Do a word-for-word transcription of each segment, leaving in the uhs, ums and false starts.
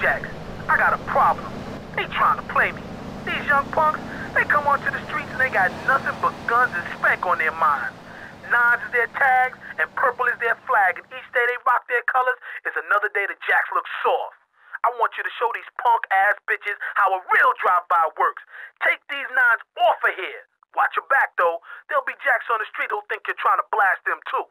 jacks. I got a problem. They trying to play me. These young punks, they come onto the streets and they got nothing but guns and spank on their minds. Nines is their tags and purple is their flag, and each day they rock their colors is another day the jacks look soft. I want you to show these punk-ass bitches how a real drive-by works. Take these nines off of here. Watch your back, though. There'll be jacks on the street who think you're trying to blast them, too.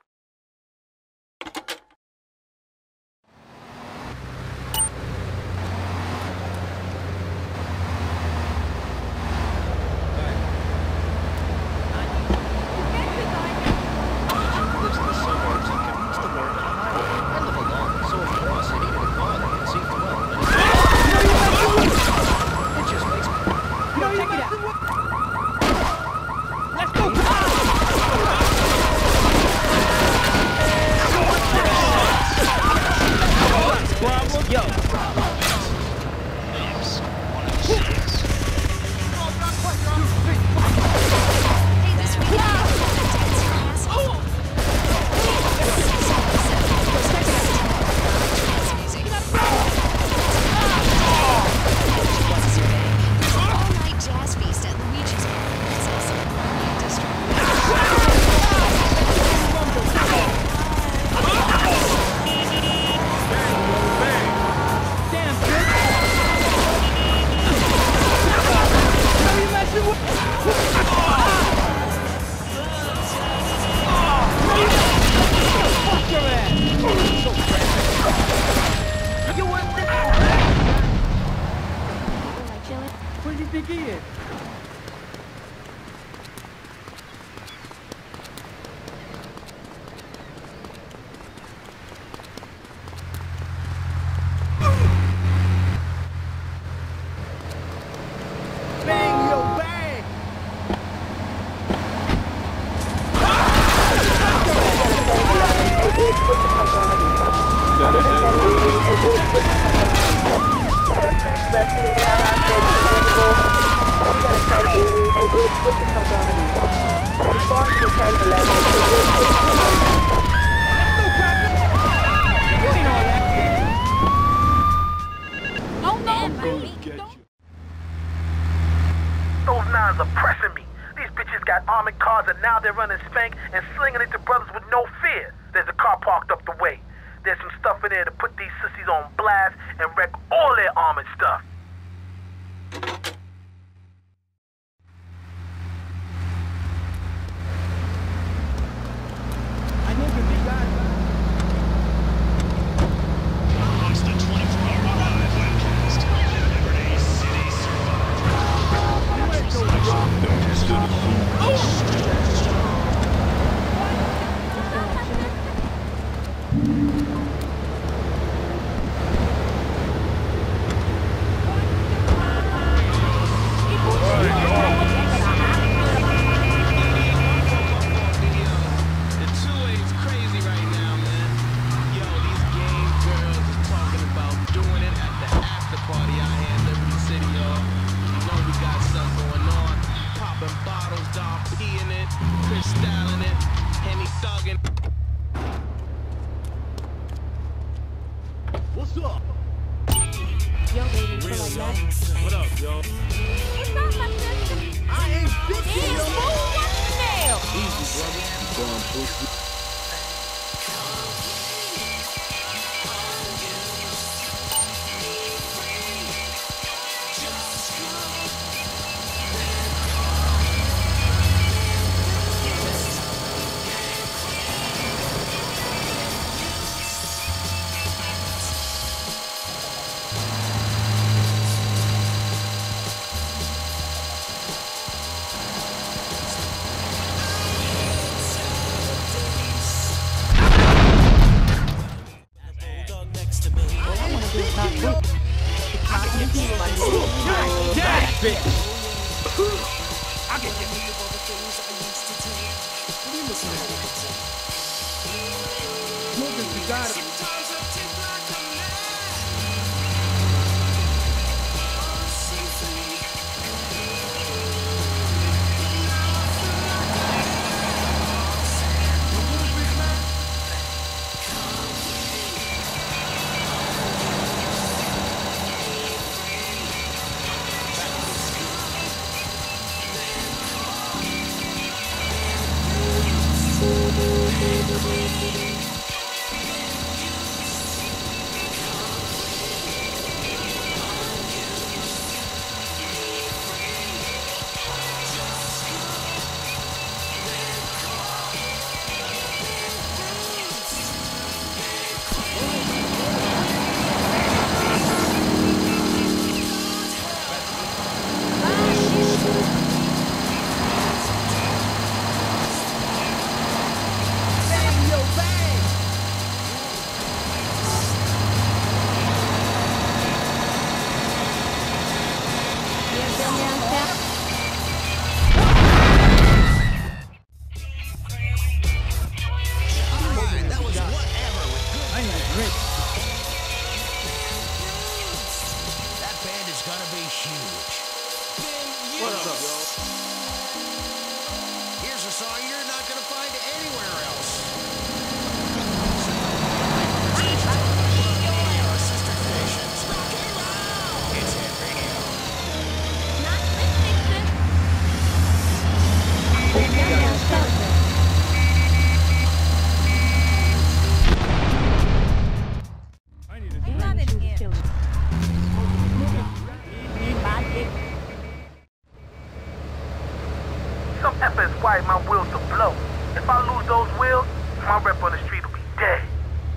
I lose those wheels, my rep on the street will be dead.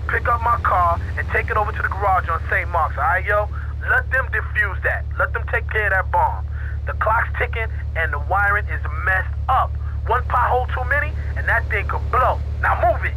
Pick up my car and take it over to the garage on Saint Mark's, all right, yo? Let them defuse that. Let them take care of that bomb. The clock's ticking and the wiring is messed up. One pothole too many and that thing could blow. Now move it.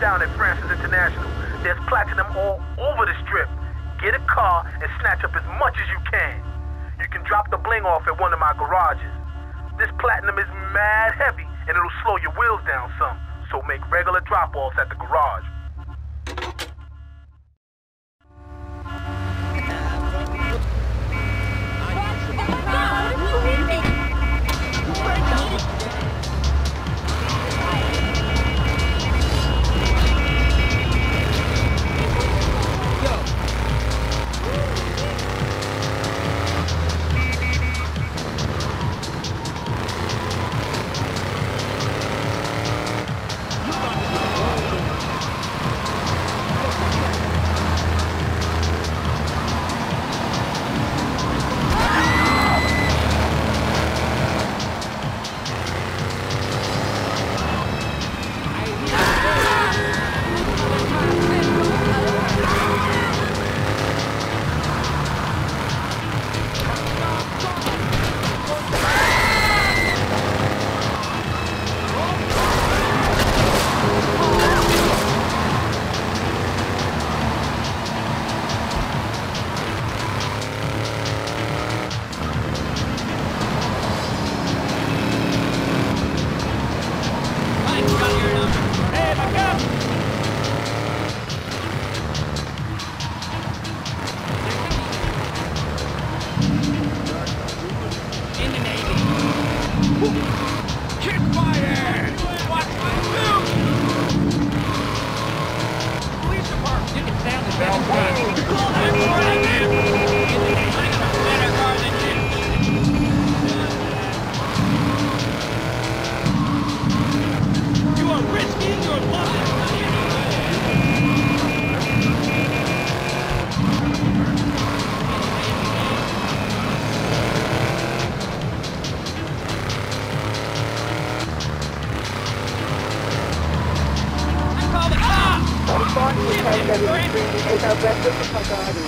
Down at Francis International. There's platinum all over the strip. Get a car and snatch up as much as you can. You can drop the bling off at one of my garages. This platinum is mad heavy and it'll slow your wheels down some, so make regular drop-offs at the garage. It's our breakfast in my garden.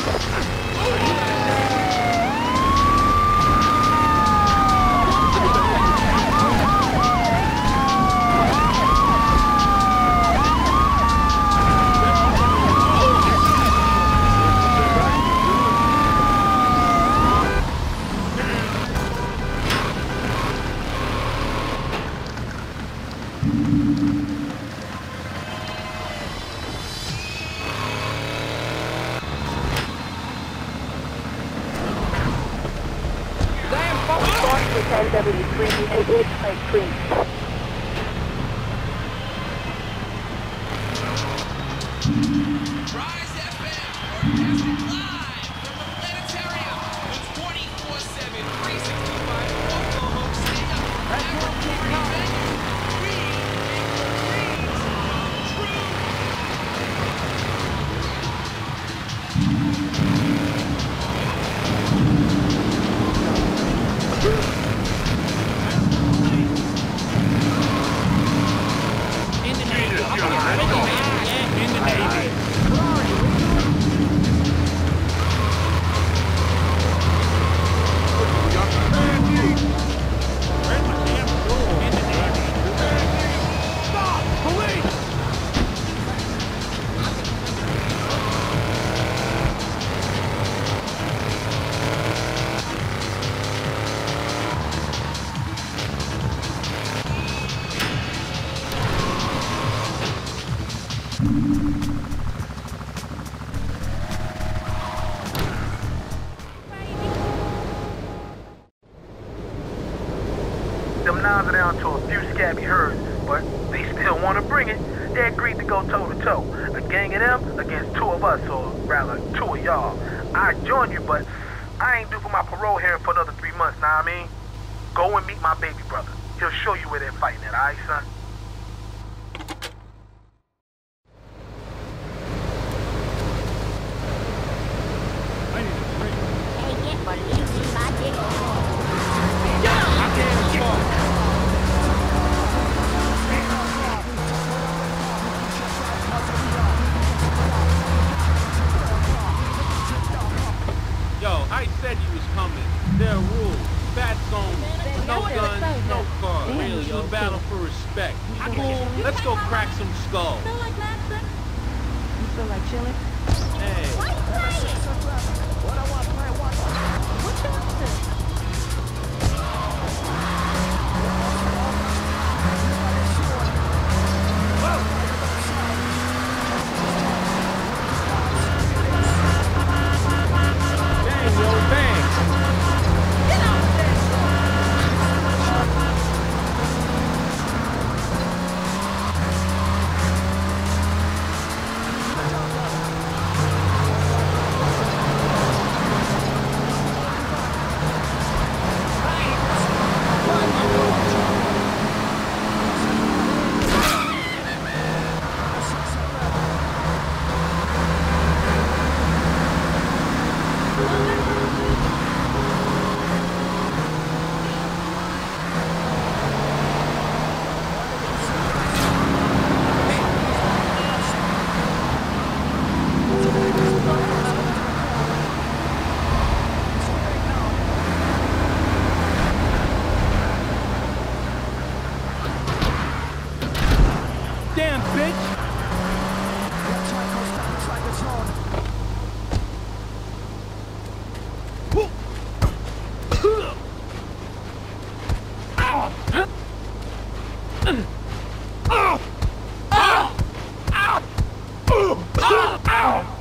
Ow!